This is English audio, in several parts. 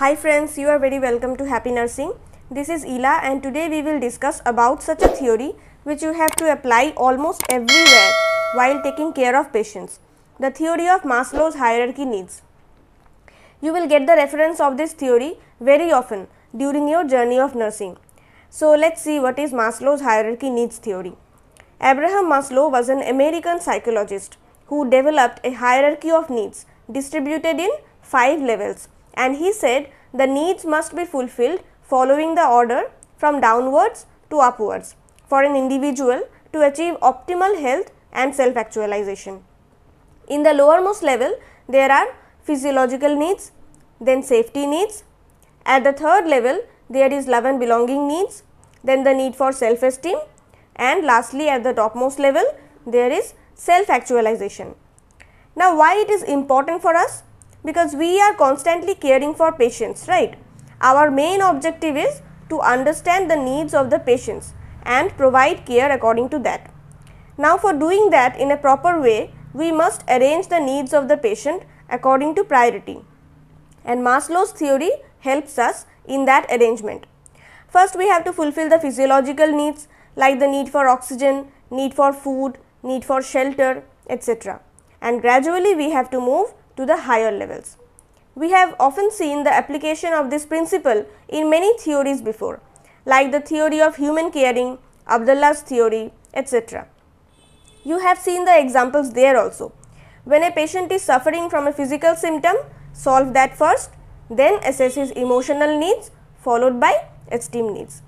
Hi friends, you are very welcome to Happy Nursing. This is Ila and today we will discuss about such a theory which you have to apply almost everywhere while taking care of patients. The theory of Maslow's hierarchy needs. You will get the reference of this theory very often during your journey of nursing. So let's see what is Maslow's hierarchy needs theory. Abraham Maslow was an American psychologist who developed a hierarchy of needs distributed in 5 levels. And he said the needs must be fulfilled following the order from downwards to upwards for an individual to achieve optimal health and self-actualization. In the lowermost level, there are physiological needs, then safety needs. At the third level, there is love and belonging needs, then the need for self-esteem, and lastly at the topmost level, there is self-actualization. Now, why it is important for us? Because we are constantly caring for patients, right? Our main objective is to understand the needs of the patients and provide care according to that. Now, for doing that in a proper way, we must arrange the needs of the patient according to priority. And Maslow's theory helps us in that arrangement. First, we have to fulfill the physiological needs like the need for oxygen, need for food, need for shelter, etc. And gradually we have to move to the higher levels. We have often seen the application of this principle in many theories before, like the theory of human caring, Abdullah's theory, etc. You have seen the examples there also. When a patient is suffering from a physical symptom, solve that first, then assess his emotional needs, followed by esteem needs.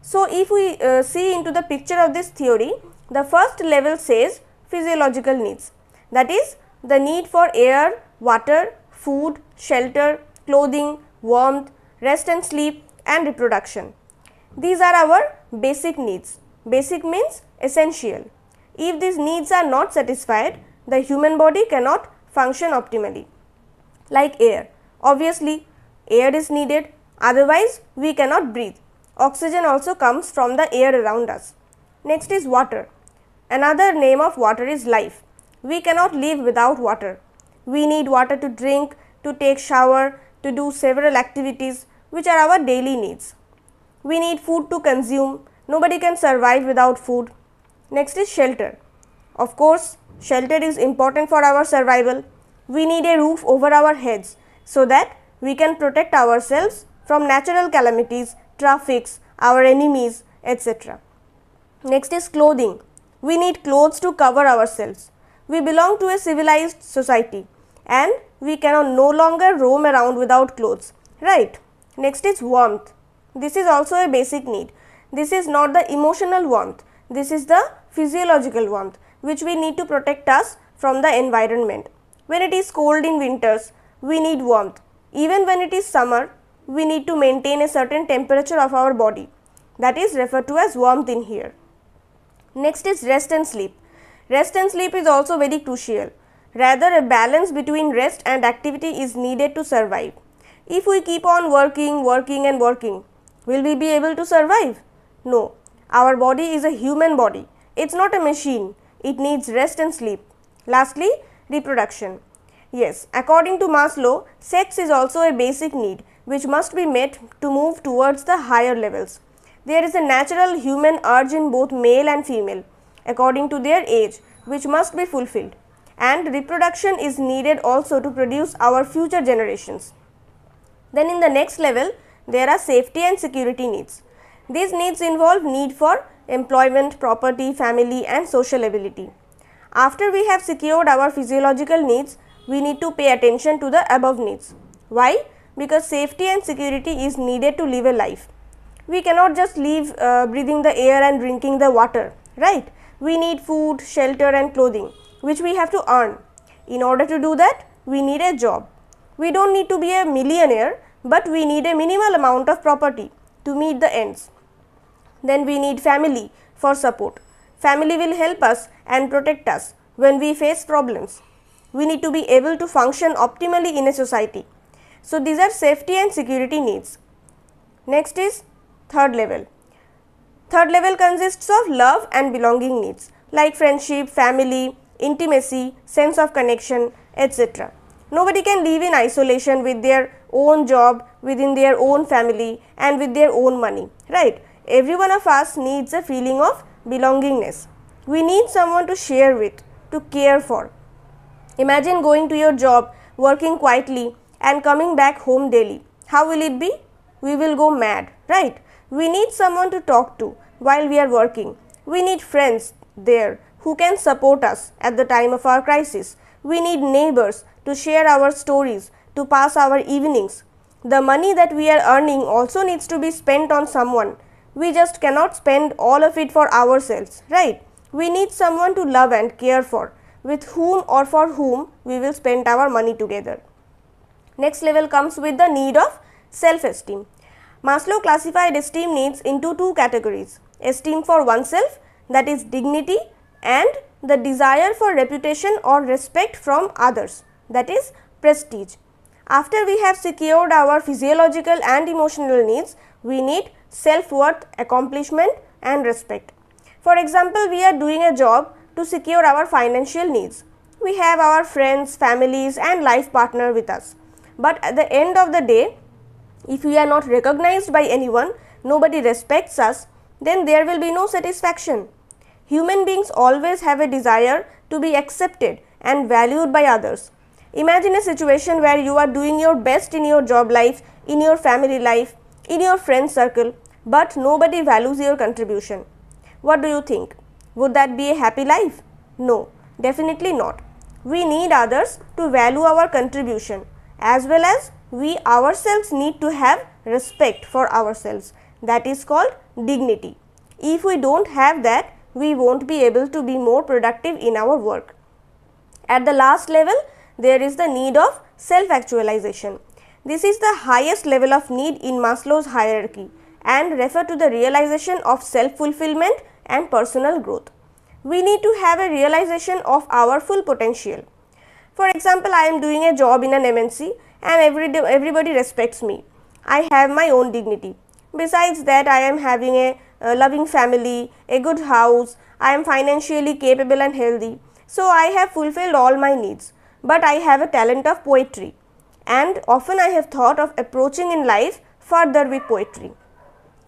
So, if we see into the picture of this theory, the first level says physiological needs, that is the need for air, water, food, shelter, clothing, warmth, rest and sleep, and reproduction. These are our basic needs. Basic means essential. If these needs are not satisfied, the human body cannot function optimally. Like air. Obviously, air is needed, otherwise we cannot breathe. Oxygen also comes from the air around us. Next is water. Another name of water is life. We cannot live without water. We need water to drink, to take shower, to do several activities which are our daily needs. We need food to consume. Nobody can survive without food. Next is shelter. Of course, shelter is important for our survival. We need a roof over our heads so that we can protect ourselves from natural calamities, traffics, our enemies, etc. Next is clothing. We need clothes to cover ourselves. We belong to a civilized society and we cannot no longer roam around without clothes, right? Next is warmth. This is also a basic need. This is not the emotional warmth. This is the physiological warmth which we need to protect us from the environment. When it is cold in winters, we need warmth. Even when it is summer, we need to maintain a certain temperature of our body. That is referred to as warmth in here. Next is rest and sleep. Rest and sleep is also very crucial. Rather, a balance between rest and activity is needed to survive. If we keep on working, will we be able to survive? No. Our body is a human body. It's not a machine. It needs rest and sleep. Lastly, reproduction. Yes, according to Maslow, sex is also a basic need which must be met to move towards the higher levels. There is a natural human urge in both male and female, according to their age, which must be fulfilled, and reproduction is needed also to produce our future generations. Then in the next level, there are safety and security needs. These needs involve need for employment, property, family, and social ability. After we have secured our physiological needs, we need to pay attention to the above needs. Why? Because safety and security is needed to live a life. We cannot just live breathing the air and drinking the water, right? We need food, shelter and clothing, which we have to earn. In order to do that, we need a job. We don't need to be a millionaire, but we need a minimal amount of property to meet the ends. Then we need family for support. Family will help us and protect us when we face problems. We need to be able to function optimally in a society. So these are safety and security needs. Next is third level. Third level consists of love and belonging needs like friendship, family, intimacy, sense of connection, etc. Nobody can live in isolation with their own job, within their own family, and with their own money, right? Every one of us needs a feeling of belongingness. We need someone to share with, to care for. Imagine going to your job, working quietly, and coming back home daily. How will it be? We will go mad, right? We need someone to talk to while we are working. We need friends there who can support us at the time of our crisis. We need neighbors to share our stories, to pass our evenings. The money that we are earning also needs to be spent on someone. We just cannot spend all of it for ourselves, right? We need someone to love and care for, with whom or for whom we will spend our money together. Next level comes with the need of self-esteem. Maslow classified esteem needs into two categories: esteem for oneself, that is dignity, and the desire for reputation or respect from others, that is prestige. After we have secured our physiological and emotional needs, we need self-worth, accomplishment, and respect. For example, we are doing a job to secure our financial needs. We have our friends, families, and life partner with us. But at the end of the day, if we are not recognized by anyone, nobody respects us, then there will be no satisfaction. Human beings always have a desire to be accepted and valued by others. Imagine a situation where you are doing your best in your job life, in your family life, in your friend circle, but nobody values your contribution. What do you think? Would that be a happy life? No, definitely not. We need others to value our contribution, as well as we ourselves need to have respect for ourselves. That is called dignity. If we don't have that, we won't be able to be more productive in our work. At the last level, there is the need of self-actualization. This is the highest level of need in Maslow's hierarchy and refers to the realization of self-fulfillment and personal growth. We need to have a realization of our full potential. For example, I am doing a job in an MNC and everybody respects me. I have my own dignity. Besides that, I am having a loving family, a good house, I am financially capable and healthy. So I have fulfilled all my needs. But I have a talent of poetry, and often I have thought of approaching in life further with poetry.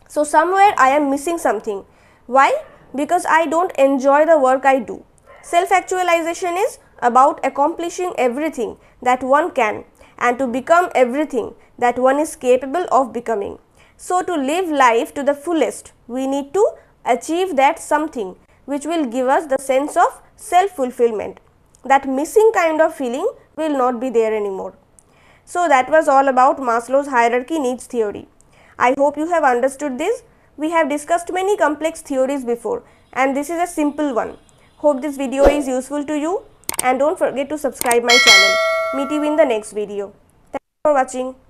So somewhere I am missing something. Why? Because I don't enjoy the work I do. Self-actualization is about accomplishing everything that one can and to become everything that one is capable of becoming. So to live life to the fullest, we need to achieve that something which will give us the sense of self-fulfillment. That missing kind of feeling will not be there anymore. So that was all about Maslow's hierarchy needs theory. I hope you have understood this. We have discussed many complex theories before, and this is a simple one. Hope this video is useful to you, and don't forget to subscribe my channel. Meet you in the next video. Thanks for watching.